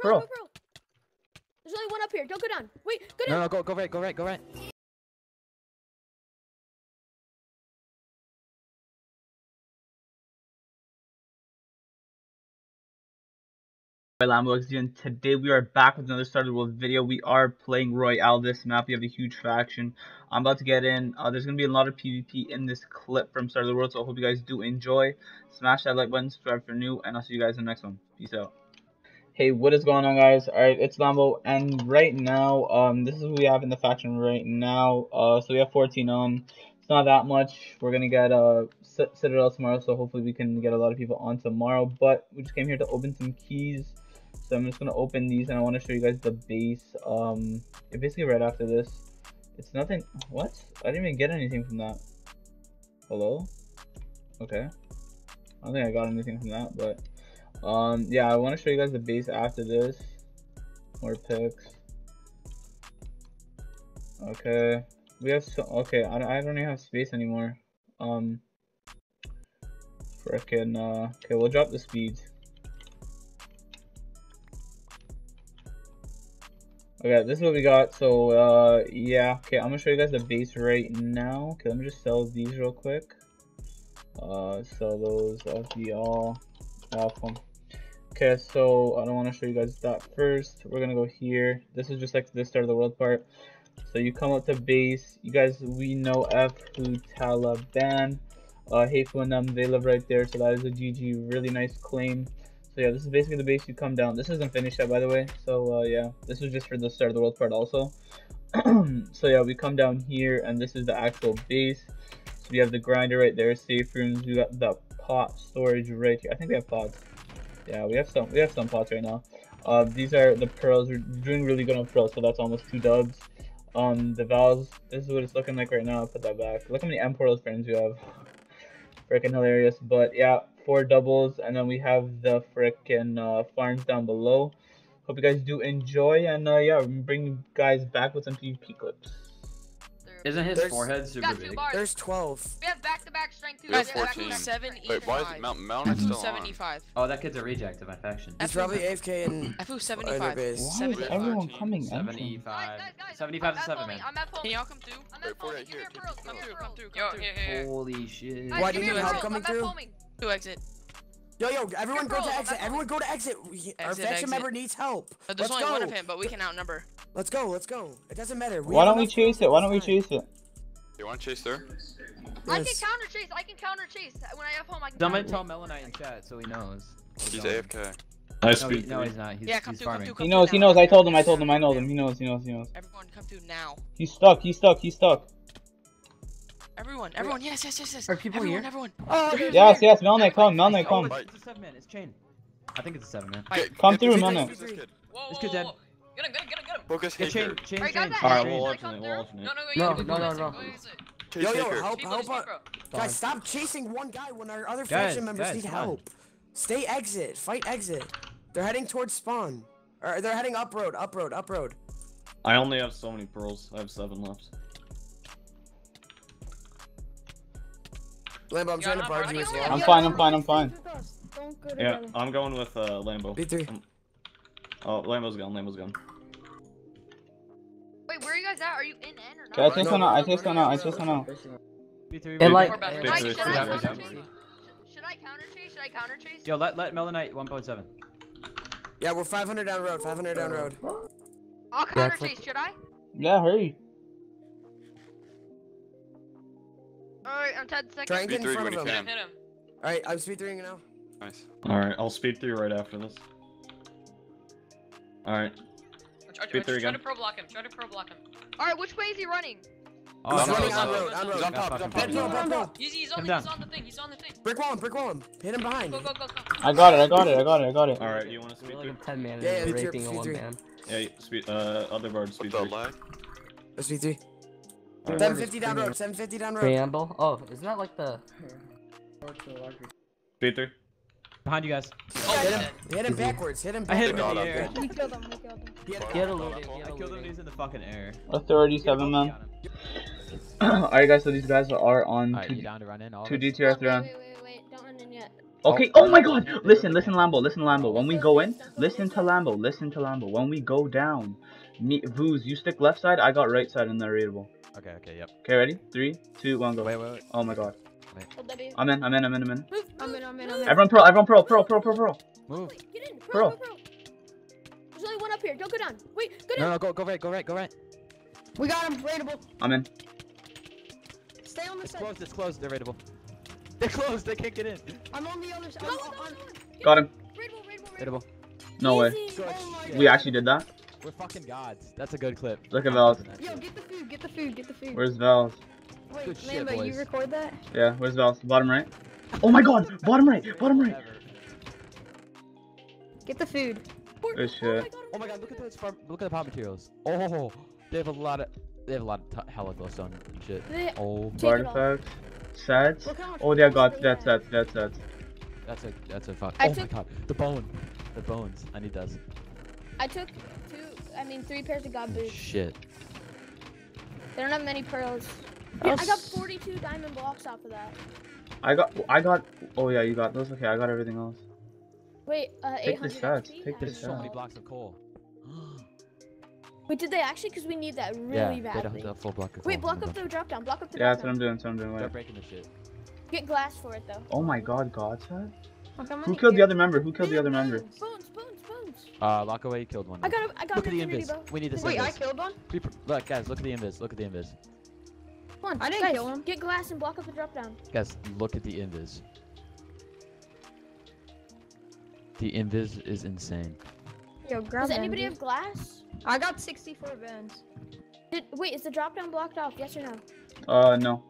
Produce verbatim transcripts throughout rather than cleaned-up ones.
Pearl, pearl, pearl. There's only one up here. Don't go down. Wait, go down. No, no, go, go right, go right, go right. LamboXD, and today we are back with another Star of the World video. We are playing Roy Aldis map. We have a huge faction. I'm about to get in. Uh, there's going to be a lot of PvP in this clip from Star of the World, so I hope you guys do enjoy. Smash that like button, subscribe for new, and I'll see you guys in the next one. Peace out. Hey, what is going on, guys? Alright, it's Lambo, and right now, um, this is what we have in the faction right now. Uh, so we have fourteen on. It's not that much. We're going to get uh, Citadel tomorrow, so hopefully we can get a lot of people on tomorrow. But we just came here to open some keys. So I'm just going to open these, and I want to show you guys the base. Um, basically right after this. It's nothing. What? I didn't even get anything from that. Hello? Okay. I don't think I got anything from that, but... Um, yeah, I want to show you guys the base after this. More picks. Okay. We have so... Okay, I don't, I don't even have space anymore. Um... Frickin', uh... Okay, we'll drop the speeds. Okay, this is what we got, so, uh, yeah, okay, I'm gonna show you guys the base right now. Okay, let me just sell these real quick. Uh, sell those, F D all, off them. Okay, so, I don't want to show you guys that first. We're gonna go here. This is just, like, the Star of the World part. So, you come up to base. You guys, we know Hatefoo, Taliban. Uh, Hatefoo and them, they live right there, so that is a G G. Really nice claim. So yeah, this is basically the base. You come down. This isn't finished yet, by the way. So uh, yeah, this was just for the Star of the World part also. So yeah, we come down here, and this is the actual base. So we have the grinder right there, safe rooms. We got the pot storage right here. I think we have pots. Yeah, we have some. We have some pots right now. Uh, these are the pearls. We're doing really good on pearls, so that's almost two dubs. Um, the valves. This is what it's looking like right now. I'll put that back. Look how many M portal frames we have. Freaking hilarious, but yeah. Four doubles, and then we have the frickin' uh, farms down below. Hope you guys do enjoy, and uh, yeah, I'm bringing you guys back with some PvP clips. Isn't his There's, forehead super big? Bars. There's twelve. We have back-to-back -back strength. We have fourteen. Wait, why is Mount Melonite still seventy-five. On? Oh, that kid's a reject of my faction. He's probably A F K in F U seventy-five. Why is everyone coming? seventy-five. seventy-five to seven, man. Can y'all come through? I'm at foaming. Give me a pearl. Come through, come through, come through. Holy shit. Why do you have coming through? To exit. Yo, yo, everyone You're go bro, to exit. Everyone go to exit. exit Our faction exit. member needs help. No, there's let's only go. one of him, but we can outnumber. Let's go, let's go. It doesn't matter. We Why don't we chase it? Why don't we chase it? You want to chase there? Yes. I can counter chase. I can counter chase. When I have home, I can Someone counter. tell Melonite in chat so he knows. He's A F K. I speak. No, he's not. He's, yeah, come he's through, farming. Come through, come he knows, he knows. I told him, I told him, I know him. He knows, he knows, he knows. Everyone come through now. He's stuck, he's stuck, he's stuck. Everyone, everyone, yes, yes, yes, yes. Are people everyone, here? Everyone, oh, yes, yes, yes, Melonite, come, Melonite, come. It's a seven man, it's chain. I think it's a seven man. Okay, come through, Melonite. This kid. Whoa, whoa, whoa. Get him, get him, get him, get him. Focus, chain, chain, chain. Alright, we'll alternate, we'll alternate. No, no, no, no, no, no. Yo, yo, help, help up. Guys, stop chasing one guy when our other faction members need help. Stay exit, fight exit. They're heading towards spawn. Or they're heading up road, up road, up road. I only have so many pearls, I have seven left. Lambo, I'm You're trying to barge you as well. I'm fine, I'm fine, I'm fine. Don't go yeah, him. I'm going with uh, Lambo. B three. I'm... Oh, Lambo's gone, Lambo's gone. Wait, where are you guys at? Are you in N or not? Okay, I think so now, I think so now, I think so now. It like... Should I counter chase? Should I counter chase? Should I counter chase? Yo, let, let Melonite one point seven. Yeah, we're five hundred down road, five hundred down road. I'll counter chase, should I? Yeah, hurry. Alright, I'm ten seconds. Try and get in front of him. Alright, I'm speed threeing now. Nice. Alright, I'll speed through right after this. Alright. Speed through again. Try to pro block him. Try to pro block him. Alright, which way is he running? Oh, he's running on road. On road. He's on top. On top. He's on the thing. He's on the thing. Brick wall him. Brick wall him. Hit him behind. Go, go, go, go. I got it. I got it. I got it. I got it. Alright, you want to speed through? ten man and raping a one man. Yeah, speed. Uh, other bard speed through. Let's speed through. seven fifty down road, seven fifty down road. Preamble? Oh, isn't that like the... Speed three. Behind you guys. Oh, hit him, hit him backwards, hit him backwards. I hit him in the air. We killed him, we killed him. Get a loaded, I killed him, he's in the fucking air. Authority seven, man. Alright guys, so these guys are on two D T R three. Wait, wait, wait, don't run in yet. Okay, oh my god! Listen, listen Lambo, listen Lambo. When we go in, listen to Lambo, listen to Lambo. When we go down, me, Vooz, you stick left side, I got right side in the raidable. Okay, okay, yep. Okay, ready? Three, two, one, go. Wait, wait, wait. Oh my god. Wait. I'm in, I'm in, I'm in, I'm in. I'm in, I'm in, I'm in. Everyone pearl, everyone pearl, pearl, pearl, pearl, pearl. Move. Get in, pearl, pearl, pearl. There's only one up here, don't go down. Wait, go down. No, no, go, go right, go right, go right. We got him, raidable. I'm in. Stay on the it's side. Closed, it's closed, they're raidable. They're closed, they can't get in. I'm on the other side. No, no, no, no. Got him. Raidable, raidable, raidable. Raidable. No way. Oh we actually did that? We're fucking gods. That's a good clip. Look at Val's. Yo, get the food, get the food, get the food. Where's Val's? Wait, good Lambo, shit, you record that? Yeah, where's Val's? Bottom right? Oh my god! Bottom right! Bottom right! Get the food. Good shit. Oh my god, look at those farm, look at the power materials. Oh, they have a lot of, they have a lot of hella glowstone and shit. Oh, artifacts. Sets. Oh, yeah, got that's that's that's that's. That's a that's a fuck. I oh my god, the bone, the bones. I need those. I took two, I mean three pairs of god boots. Shit. They don't have many pearls. Yeah, I got forty-two diamond blocks off of that. I got I got. Oh yeah, you got those. Okay, I got everything else. Wait, uh, eight hundred. Take the sets. Take the so many blocks of coal. Wait, did they actually? Because we need that really badly. Yeah, they don't have that full block of coal. Wait, block up the drop down. Block up the. Yeah, that's what I'm doing. That's what I'm doing. Wait. Start breaking the shit. Get glass for it though. Oh my god, god set. Who killed the other member? Who killed the other member? Spoons, spoons, spoons. Uh, Lockaway killed one. I got. I got. Look at the invis. We need this. Wait, I killed one. Look, guys, look at the invis. Look at the invis. Come on, I didn't kill him. Get glass and block up the drop down. Guys, look at the invis. The invis is insane. Yo, grab. Does anybody have glass? I got sixty-four bands. Did, wait, is the drop down blocked off? Yes or no? Uh, no.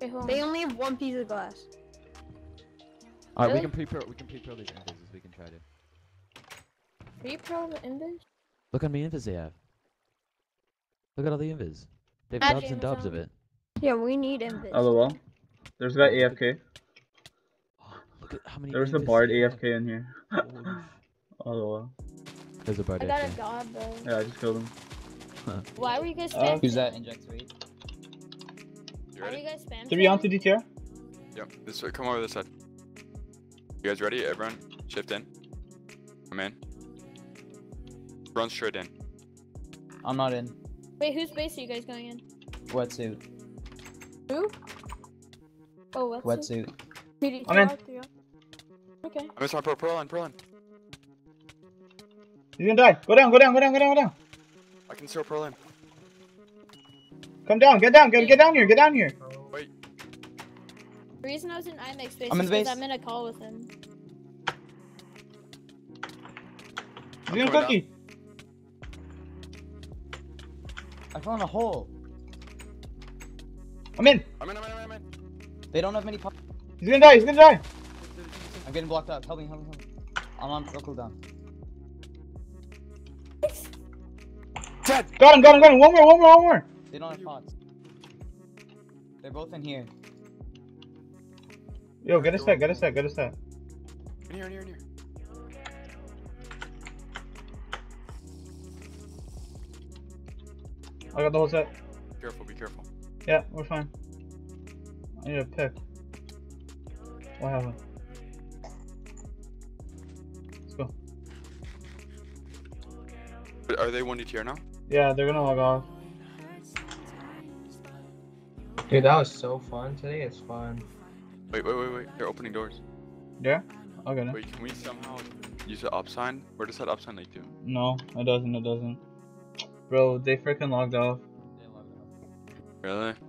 Okay, hold on. They only have one piece of glass. Alright, really? We can pre-pro we can pre-pro these invis if we can try to. Pre-pro the invis? Look how many invis they have. Look at all the invis. They have dubs and dubs of it. Yeah, we need invis. L O L. There's that A F K. Oh, look at how many. There's a bard A F K in here. L O L. There's a bird. I got a god though. Yeah, I just killed him. Huh. Why were you guys spamming? Uh, who's that? Inject sweet. Why were you guys spamming? Three onto D T R? Yep, this way. Come over this side. You guys ready? Everyone? Shift in. I'm in. Run straight in. I'm not in. Wait, whose base are you guys going in? Wetsuit. Who? Oh, Wetsuit. Wetsuit. I'm in. Okay. I'm in. Pro, pro line, pro line. He's gonna die. Go down, go down, go down, go down, go down. I can still pearl in. Come down, get down, get, get down here, get down here. Wait. The reason I was in IMAX space I'm is because I'm in a call with him. He's gonna cookie. Down. I found a hole. I'm in. I'm in, I'm in, I'm in, I'm in. They don't have many pop. He's gonna die, he's gonna die. I'm getting blocked up. Help me, help me, help me. I'm on circle down. Got him, got him, got him. One more, one more, one more. They don't have pots. They're both in here. Yo, get a set, get a set, get a set. In here, in here, in here. I got the whole set. Careful, be careful. Yeah, we're fine. I need a pick. What happened? Let's go. Are they one D T R now? Yeah, they're gonna log off. Dude, that was so fun. Today is fun. Wait, wait, wait, wait. They're opening doors. Yeah? Okay. Wait, can we somehow use the up sign? Where does that up sign lead to? No, it doesn't, it doesn't. Bro, they freaking logged off. They logged off. Really?